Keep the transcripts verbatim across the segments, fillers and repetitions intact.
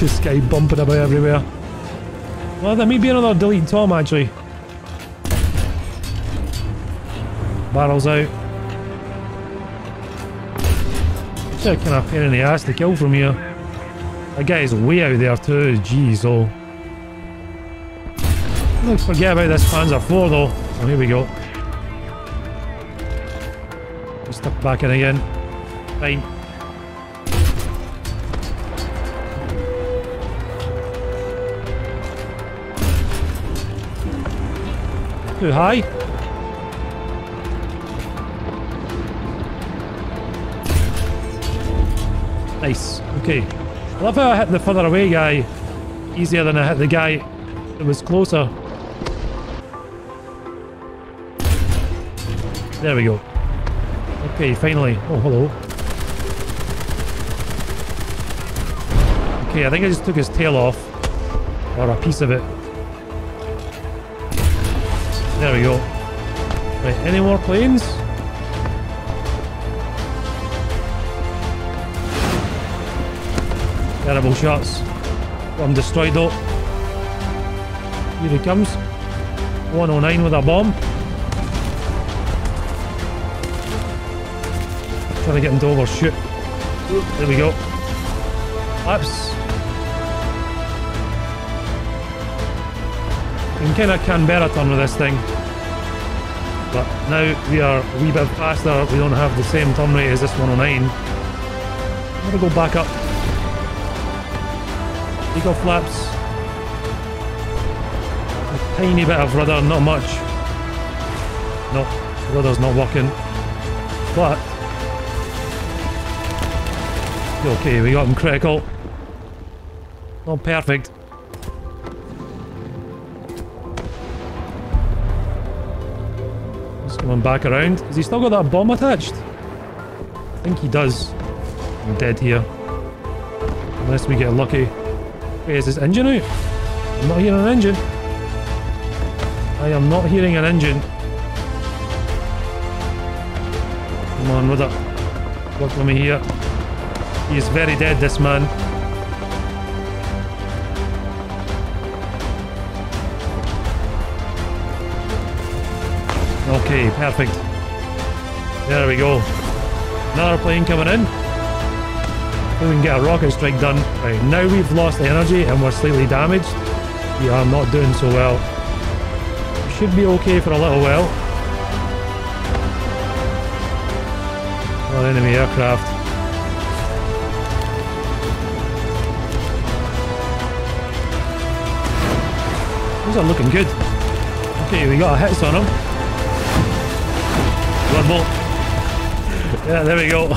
This guy bumping about everywhere. Well, there may be another delete Tom actually. Barrels out. It's a kind of pain in the ass to kill from here. That guy is way out there too, jeez. Oh, don't forget about this Panzer four though. Oh, here we go. Let's step back in again. Fine. Too high. Nice. Okay. I love how I hit the further away guy easier than I hit the guy that was closer. There we go. Okay, finally. Oh, hello. Okay, I think I just took his tail off. Or a piece of it. There we go. Right, any more planes? Terrible shots. I'm destroyed though. Here he comes. one oh nine with a bomb. Trying to get him to overshoot. There we go. Laps. I'm kind of Canberra turn with this thing, but now we are a wee bit faster, we don't have the same turn rate as this one oh nine. I'm going to go back up. Take off flaps. A tiny bit of rudder, not much. No, rudder's not working, but okay, we got him critical. Not perfect. Coming back around. Has he still got that bomb attached? I think he does. I'm dead here. Unless we get lucky. Wait, is this engine out? I'm not hearing an engine. I am not hearing an engine. Come on, with it. Work with me here. He is very dead, this man. Okay, perfect. There we go. Another plane coming in. We can get a rocket strike done. Right, now we've lost energy and we're slightly damaged. We are not doing so well. We should be okay for a little while. Another enemy aircraft. These are looking good. Okay, we got our hits on them. Yeah, there we go.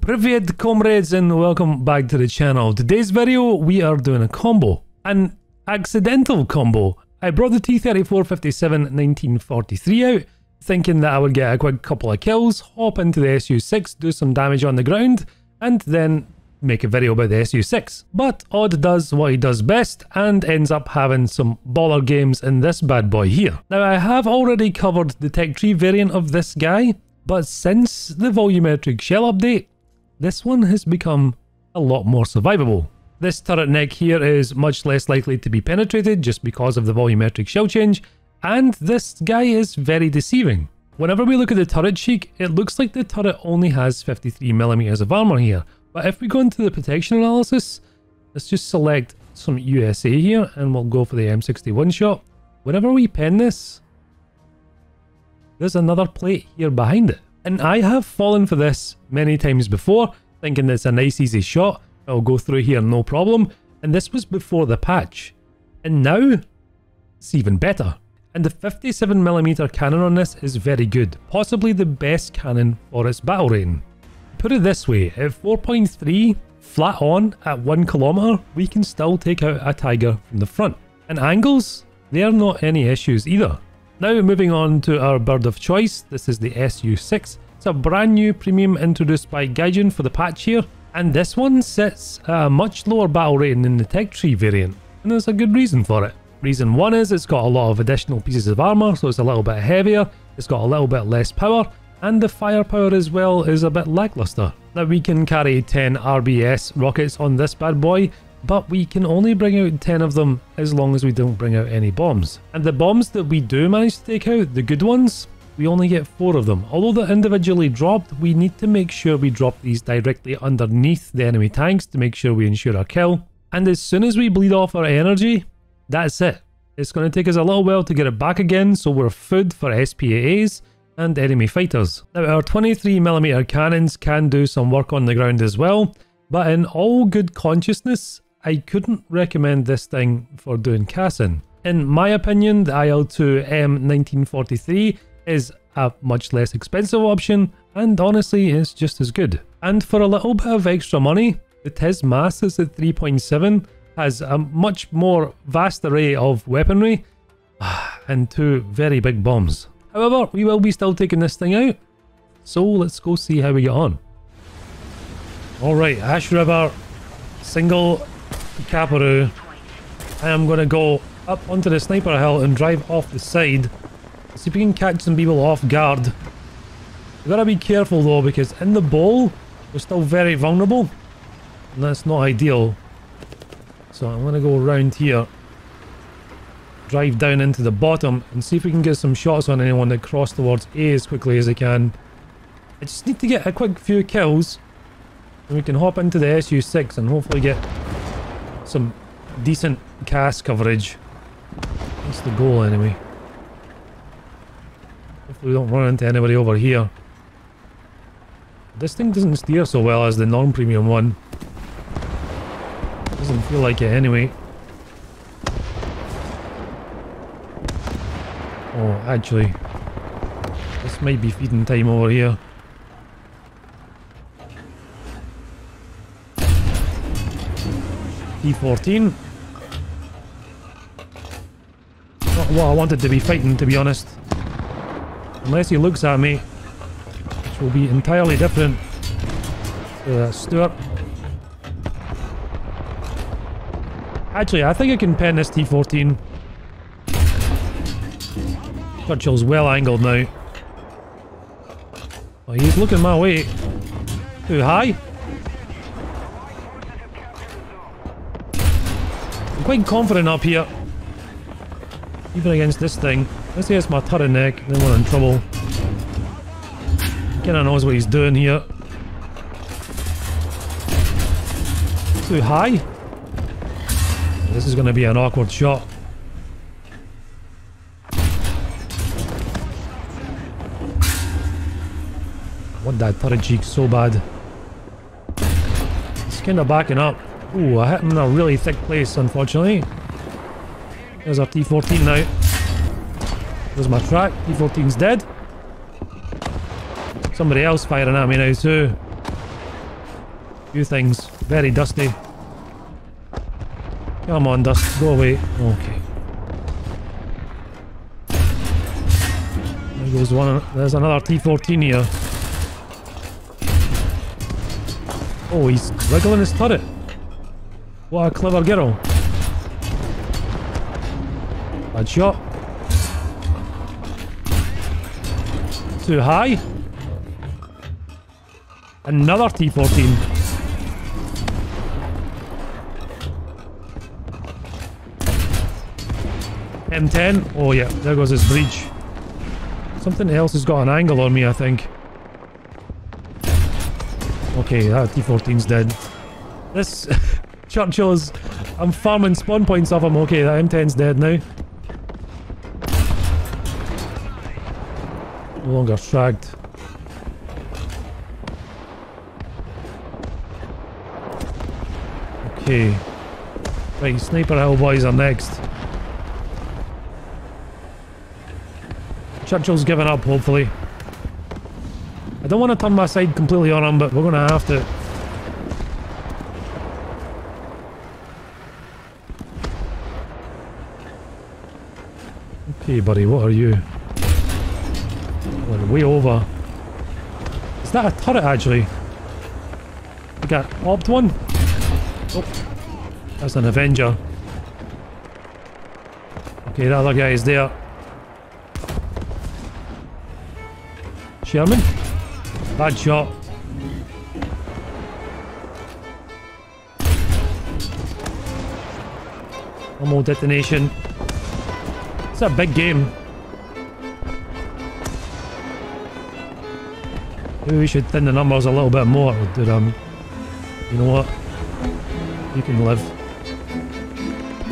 Privyet comrades and welcome back to the channel. Today's video we are doing a combo. An accidental combo. I brought the T thirty-four fifty-seven nineteen forty-three out thinking that I would get a quick couple of kills, hop into the S U six, do some damage on the ground and then make a video about the S U six. But Odd does what he does best and ends up having some baller games in this bad boy here. Now I have already covered the tech tree variant of this guy, but since the volumetric shell update, this one has become a lot more survivable. This turret neck here is much less likely to be penetrated just because of the volumetric shell change, and this guy is very deceiving. Whenever we look at the turret cheek, it looks like the turret only has fifty-three millimeters of armor here. But if we go into the protection analysis, let's just select some U S A here and we'll go for the M sixty-one shot. Whenever we pen this, there's another plate here behind it. And I have fallen for this many times before, thinking it's a nice easy shot. I'll go through here no problem. And this was before the patch. And now, it's even better. And the fifty-seven millimeter cannon on this is very good, possibly the best cannon for its battle rating. Put it this way, at four point three, flat on, at one kilometer, we can still take out a Tiger from the front. And angles, they are not any issues either. Now moving on to our bird of choice, this is the S U six. It's a brand new premium introduced by Gaijin for the patch here, and this one sits at a much lower battle rating than the tech tree variant, and there's a good reason for it. Reason one is it's got a lot of additional pieces of armour, so it's a little bit heavier, it's got a little bit less power, and the firepower as well is a bit lackluster. Now we can carry ten R B S rockets on this bad boy, but we can only bring out ten of them as long as we don't bring out any bombs. And the bombs that we do manage to take out, the good ones, we only get four of them. Although they're individually dropped, we need to make sure we drop these directly underneath the enemy tanks to make sure we ensure our kill. And as soon as we bleed off our energy, that's it. It's going to take us a little while to get it back again, so we're food for S P A As and enemy fighters. Now our twenty-three millimeter cannons can do some work on the ground as well, but in all good consciousness, I couldn't recommend this thing for doing casting. In my opinion, the I L two M nineteen forty-three is a much less expensive option, and honestly it's just as good. And for a little bit of extra money, the Tez Masters at three point seven has a much more vast array of weaponry and two very big bombs. However, we will be still taking this thing out, so let's go see how we get on. Alright, Ash River, single Kaparoo. I am going to go up onto the sniper hill and drive off the side. See if we can catch some people off guard. We've got to be careful though, because in the bowl, we're still very vulnerable. And that's not ideal. So I'm going to go around here, drive down into the bottom and see if we can get some shots on anyone that cross towards A as quickly as I can. I just need to get a quick few kills and we can hop into the S U six and hopefully get some decent cast coverage. That's the goal anyway. Hopefully we don't run into anybody over here. This thing doesn't steer so well as the non-premium one. Doesn't feel like it anyway. Oh, actually, this might be feeding time over here. T fourteen. Not what I wanted to be fighting, to be honest. Unless he looks at me, which will be entirely different. So that's Stuart. Actually, I think I can pen this T fourteen. Churchill's well angled now. Oh, he's looking my way. Too high? I'm quite confident up here. Even against this thing. Let's say it's my turret neck, then we're in trouble. Kinda knows what he's doing here. Too high? This is gonna be an awkward shot. That turret cheek so bad. It's kind of backing up. Ooh, I hit him in a really thick place, unfortunately. There's our T fourteen now. There's my track. T fourteen's dead. Somebody else firing at me now too. Few things. Very dusty. Come on, dust. Go away. Okay. There goes one. There's another T fourteen here. Oh, he's wiggling his turret. What a clever girl. Bad shot. Too high. Another T fourteen. M ten. Oh yeah, there goes his breach. Something else has got an angle on me, I think. Okay, that T fourteen's dead. This Churchill's... I'm farming spawn points off him. Okay, that M ten's dead now. No longer shagged. Okay. Right, Sniper Hill boys are next. Churchill's given up, hopefully. I don't want to turn my side completely on him, but we're going to have to. Okay, buddy, what are you? We're way over. Is that a turret, actually? We got opt one? Oh, that's an Avenger. Okay, that other guy is there. Sherman? Bad shot. One more detonation. It's a big game. Maybe we should thin the numbers a little bit more, dude. Um, you know what? You can live.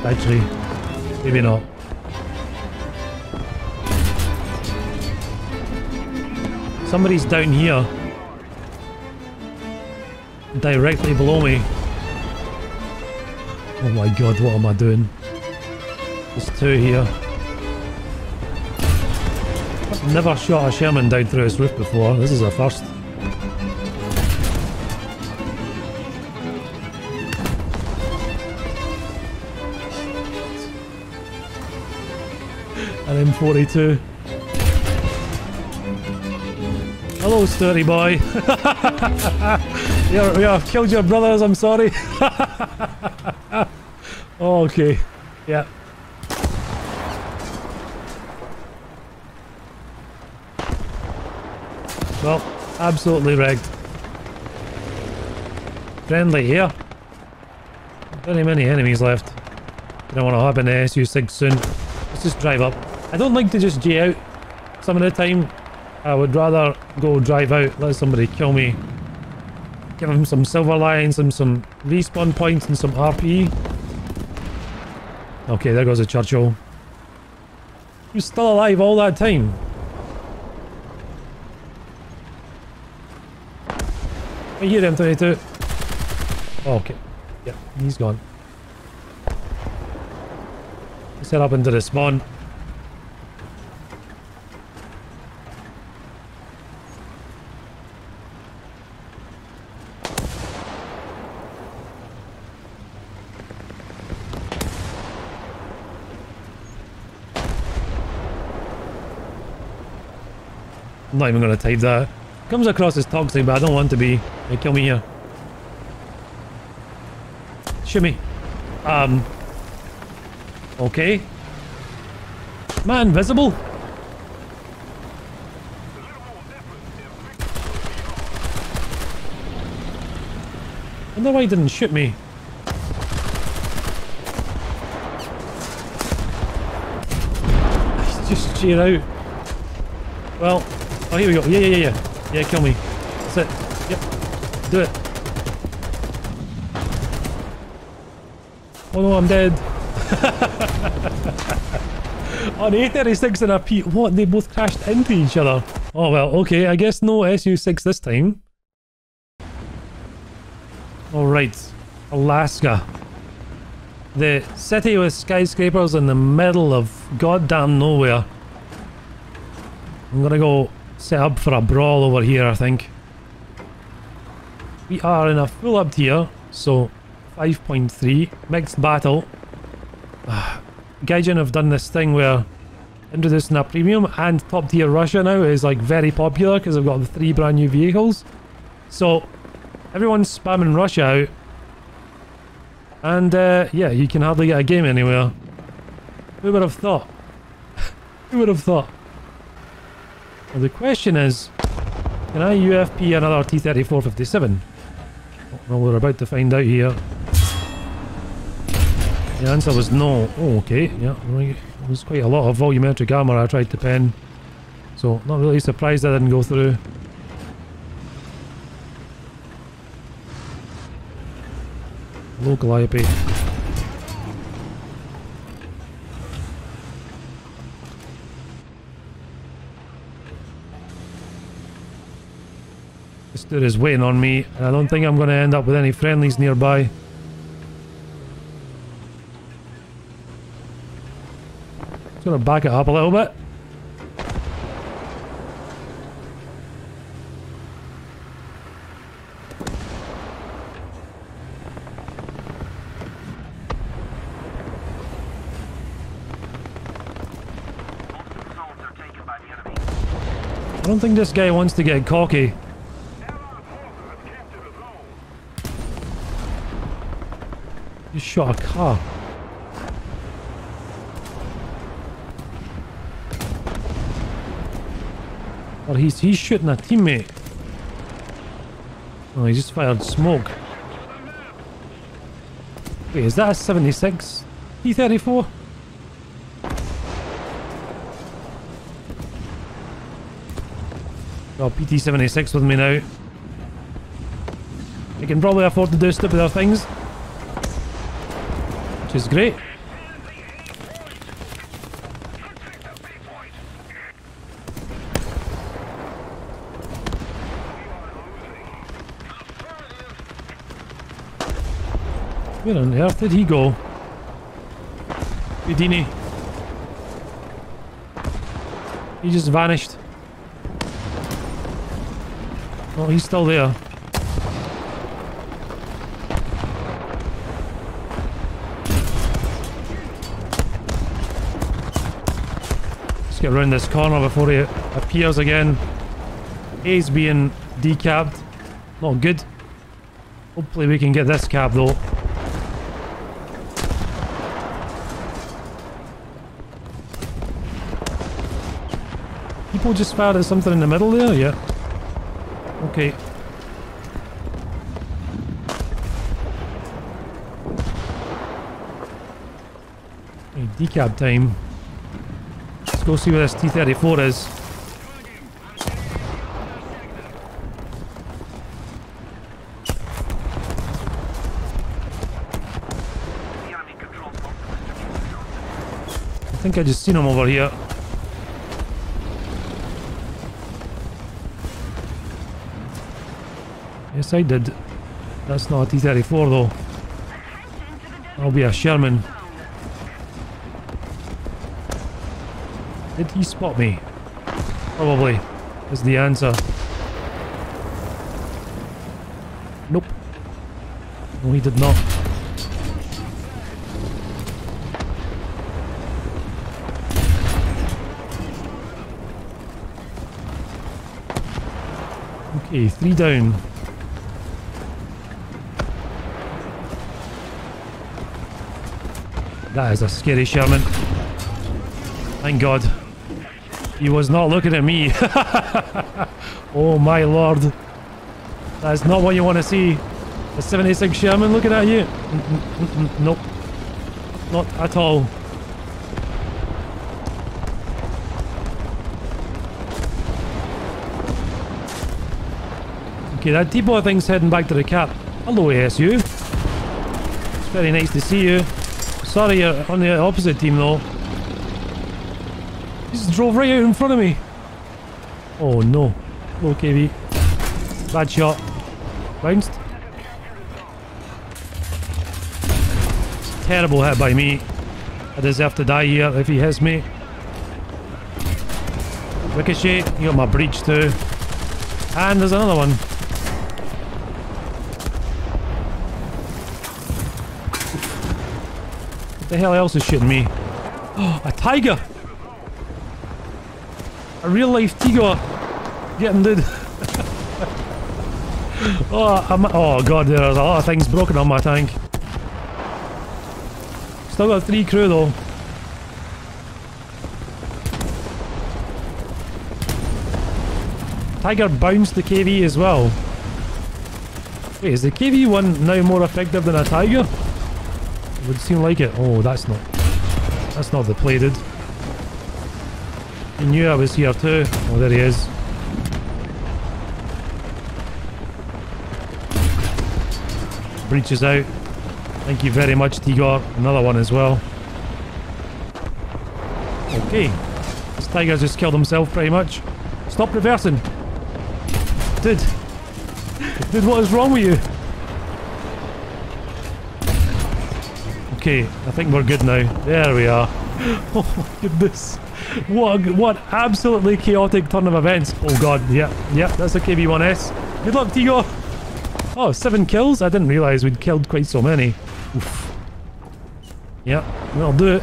Actually, maybe not. Somebody's down here, directly below me. Oh my god, what am I doing? There's two here. I've never shot a Sherman down through his roof before. This is a first. An M forty-two. Hello, sturdy boy. You're, you're, I've killed your brothers, I'm sorry. Okay. Yeah. Well, absolutely rigged. Friendly here. Very many enemies left. I don't want to hop in the S U six soon. Let's just drive up. I don't like to just G out some of the time. I would rather go drive out, let somebody kill me, give him some silver lines and some respawn points and some R P. Okay, there goes a Churchill. He was still alive all that time. I hear M twenty-two. Oh, okay. Yep, he's gone. Let's head up into the spawn. I'm not even going to type that. Comes across as toxic, but I don't want to be. They kill me here. Shimmy. Um. Okay. Man, invisible. I wonder why he didn't shoot me. He's just cheer out. Well. Oh, here we go. Yeah, yeah, yeah, yeah. Yeah, kill me. That's it. Yep. Do it. Oh no, I'm dead. On A thirty-six and a P... What? They both crashed into each other. Oh well, okay. I guess no S U six this time. Alright. Alaska. The city with skyscrapers in the middle of goddamn nowhere. I'm gonna go... set up for a brawl over here, I think. We are in a full up tier, so five point three. Mixed battle. Uh, Gaijin have done this thing where introducing a premium and top tier Russia now is like very popular because they've got the three brand new vehicles. So everyone's spamming Russia out. And uh, yeah, you can hardly get a game anywhere. Who would have thought? Who would have thought? Well, the question is, can I U F P another T thirty-four fifty-seven? Well, we're about to find out here. The answer was no. Oh, okay. Yeah, there was quite a lot of volumetric armor I tried to pen. So, not really surprised I didn't go through. Local I P. This dude is waiting on me, and I don't think I'm going to end up with any friendlies nearby. Just going to back it up a little bit. I don't think this guy wants to get cocky. You shot a car. Or he's he's shooting a teammate. Oh, he just fired smoke. Wait, is that a seventy-six? T thirty-four. Got P T seventy-six with me now. They can probably afford to do stupider things, which is great. Where on earth did he go? Houdini. He just vanished. Oh, he's still there. Let's get around this corner before he appears again. He's being decabbed. Not good. Hopefully we can get this cab though. People just fired at something in the middle there, yeah. Okay. Hey, decab time. Let's go see where this T thirty-four is. I think I just seen him over here. Yes, I did. That's not a T thirty-four though. That'll be a Sherman. Did he spot me? Probably is the answer. Nope. No, he did not. Okay, three down. That is a scary Sherman. Thank God. He was not looking at me. Oh my lord. That is not what you want to see. A seventy-six Sherman looking at you. Nope. Not at all. Okay, that T-boy thing's heading back to the cap. Hello, A S U. It's very nice to see you. Sorry, you're on the opposite team though. He just drove right out in front of me. Oh no. Low K V. Bad shot. Bounced. Terrible hit by me. I deserve to die here if he hits me. Ricochet. You got my breach too. And there's another one. The hell else is shooting me? Oh, a tiger! A real life tiger! Get him, dude! oh, I'm, oh god, there's a lot of things broken on my tank. Still got three crew though. Tiger bounced the K V as well. Wait, is the K V one now more effective than a tiger? Would seem like it. Oh, that's not that's not the play, dude. He knew I was here too. Oh, there he is. Breaches out. Thank you very much, Tigor. Another one as well. Okay. This tiger just killed himself pretty much. Stop reversing. Dude. Dude, what is wrong with you? Okay, I think we're good now. There we are. Oh my goodness. What a, what absolutely chaotic turn of events. Oh god, yeah, yeah, that's a K V one S. Good luck, Tigo! Oh, seven kills? I didn't realise we'd killed quite so many. Oof. Yeah, that'll do it.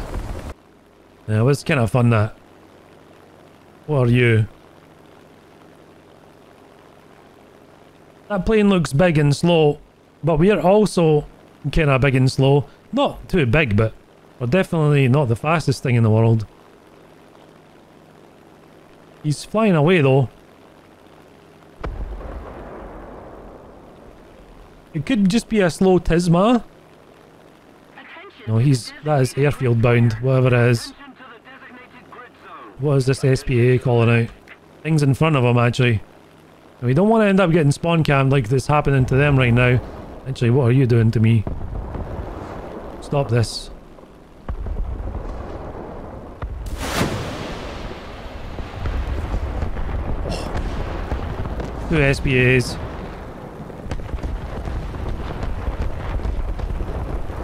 Yeah, it was kind of fun, that. What are you? That plane looks big and slow, but we're also kind of big and slow. Not too big, but we're definitely not the fastest thing in the world. He's flying away though. It could just be a slow Tisma. Attention, No, he's... that is airfield bound, whatever it is. What is this S P A calling out? Things in front of him, actually. We don't want to end up getting spawn cammed like this happening to them right now. Actually, what are you doing to me? Stop this. Oh. Two S P As.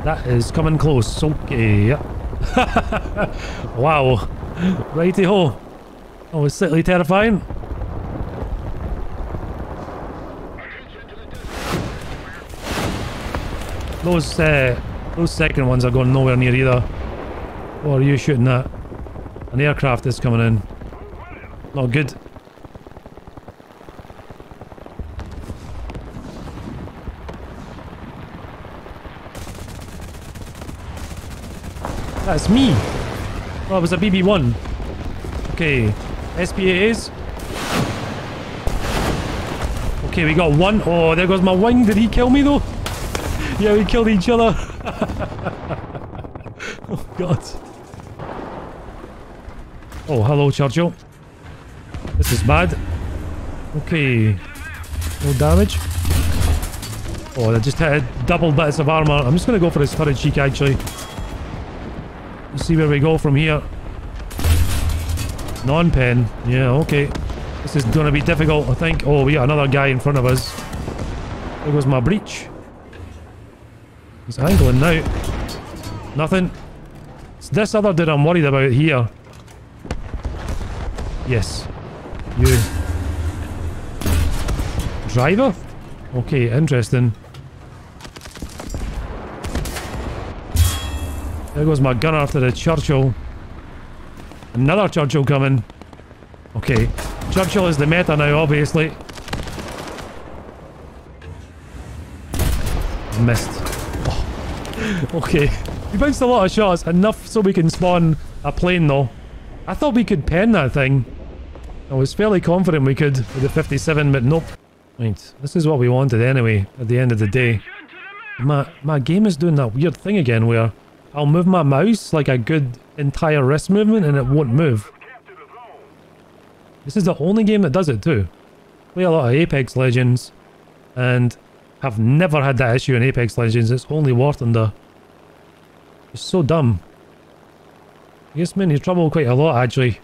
That is coming close. Okay, yep. Wow. Righty-ho. Oh, it's slightly terrifying. Those, uh, those second ones are going nowhere near either. What are you shooting at? An aircraft is coming in. Not good. That's me! Oh, it was a B B one. Okay, S P As. Okay, we got one. Oh, there goes my wing. Did he kill me though? Yeah, we killed each other. Oh, God. Oh, hello, Churchill. This is bad. Okay. No damage. Oh, I just had double bits of armor. I'm just going to go for his turret cheek, actually. Let's see where we go from here. Non-pen. Yeah, okay. This is going to be difficult, I think. Oh, we got another guy in front of us. There goes my breach. He's angling now. Nothing. It's this other dude I'm worried about here. Yes. You. Driver? Okay, interesting. There goes my gunner after the Churchill. Another Churchill coming. Okay. Churchill is the meta now, obviously. Missed. Oh. Okay. We bounced a lot of shots. Enough so we can spawn a plane, though. I thought we could pen that thing. I was fairly confident we could with the fifty-seven, but nope. Right. This is what we wanted anyway, at the end of the day. My, my game is doing that weird thing again where I'll move my mouse like a good entire wrist movement and it won't move. This is the only game that does it too. Play a lot of Apex Legends and have never had that issue in Apex Legends. It's only War Thunder. It's so dumb. It gets me into trouble quite a lot actually.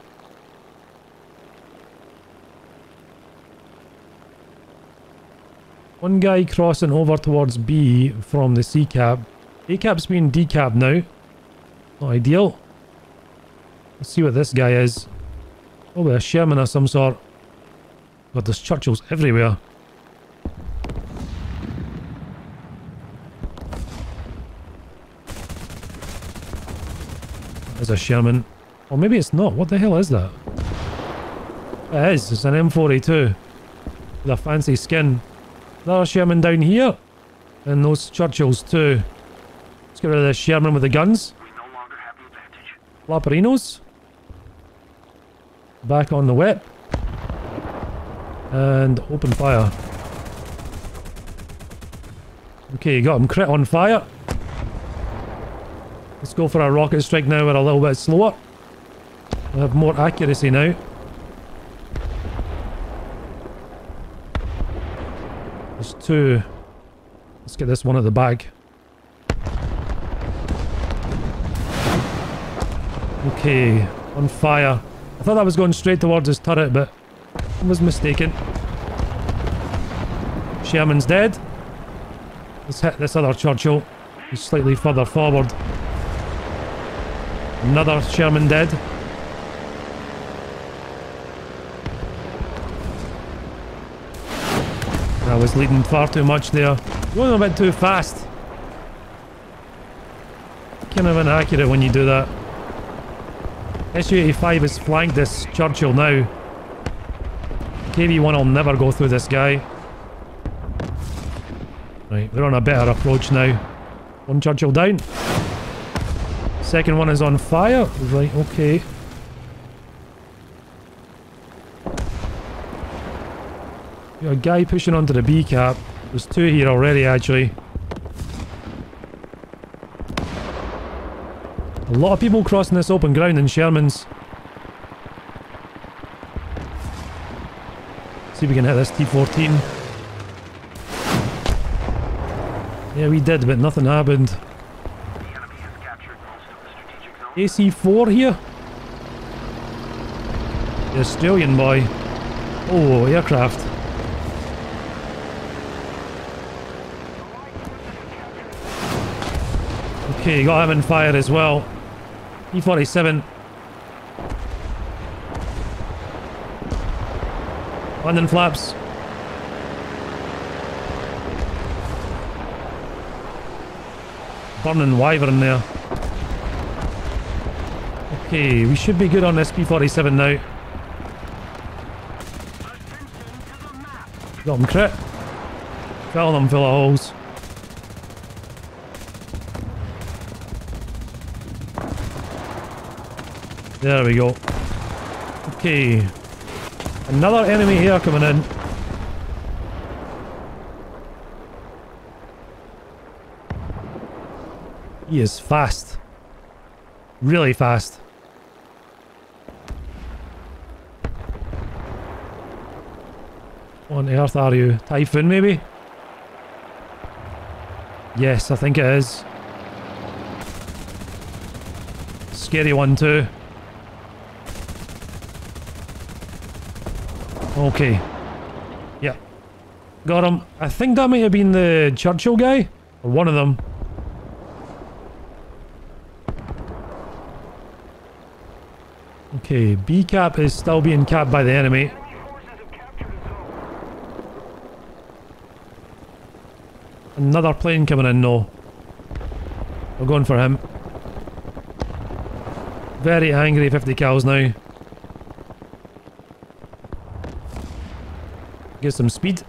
One guy crossing over towards B from the C cap. A-cap's being D-capped now. Not ideal. Let's see what this guy is. Probably a Sherman of some sort. God, there's Churchills everywhere. There's a Sherman. Or maybe it's not. What the hell is that? It is. It's an M forty-two. With a fancy skin. Another Sherman down here. And those Churchills too. Let's get rid of the Sherman with the guns. We no longer have an advantage. Laparinos. Back on the whip. And open fire. Okay, got him crit on fire. Let's go for a rocket strike now. We're a little bit slower. We have more accuracy now. There's two. Let's get this one at the back. Okay, on fire. I thought that was going straight towards his turret, but I was mistaken. Sherman's dead. Let's hit this other Churchill. He's slightly further forward. Another Sherman dead. I was leading far too much there. Going a bit too fast. Kind of inaccurate when you do that. S U eighty-five has flanked this Churchill now. K V one will never go through this guy. Right, we're on a better approach now. One Churchill down. Second one is on fire. Right, okay. Got a guy pushing onto the B cap. There's two here already, actually. A lot of people crossing this open ground in Sherman's. See if we can hit this T fourteen. Yeah, we did, but nothing happened. A C four here. The Australian boy. Oh, aircraft. Okay, got him in fire as well. P forty-seven. London flaps. Burning wyvern there. Okay, we should be good on this P forty-seven now. Got him crit. Fell them full of holes. There we go. Okay. Another enemy here coming in. He is fast. Really fast. What on earth are you? Typhoon maybe? Yes, I think it is. Scary one too. Okay. Yeah. Got him. I think that may have been the Churchill guy. Or one of them. Okay, B cap is still being capped by the enemy. Another plane coming in, no. We're going for him. Very angry fifty cals now. Get some speed.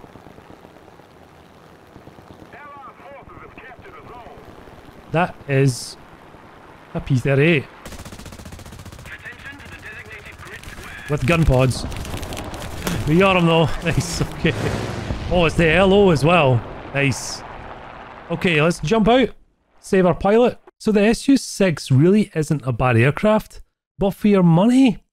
That is a P thirty-eight. With gun pods. We got him though. Nice. Okay. Oh, it's the L O as well. Nice. Okay, let's jump out. Save our pilot. So the S U six really isn't a bad aircraft, but for your money,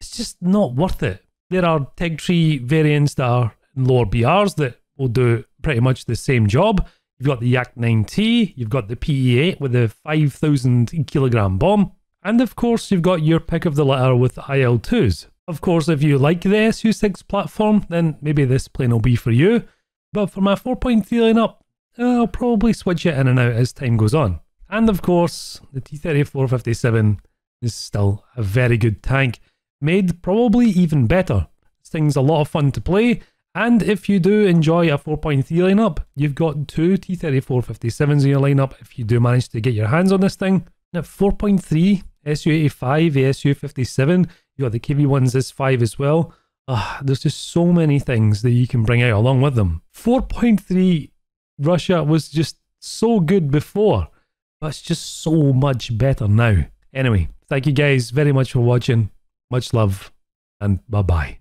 it's just not worth it. There are Tig three variants that are lower B Rs that will do pretty much the same job. You've got the Yak nine T, you've got the P E eight with the five thousand kilogram bomb, and of course you've got your pick of the litter with I L twos. Of course, if you like the S U six platform, then maybe this plane will be for you. But for my four point three line up, I'll probably switch it in and out as time goes on. And of course, the T thirty-four fifty-seven is still a very good tank. Made probably even better. This thing's a lot of fun to play, and if you do enjoy a four point three lineup, you've got two T thirty-four fifty-sevens in your lineup if you do manage to get your hands on this thing. Now four point three, S U eighty-five, S U fifty-seven, you got the K V ones S five as well. Ah, there's just so many things that you can bring out along with them. four point three Russia was just so good before, but it's just so much better now. Anyway, thank you guys very much for watching. Much love, and bye-bye.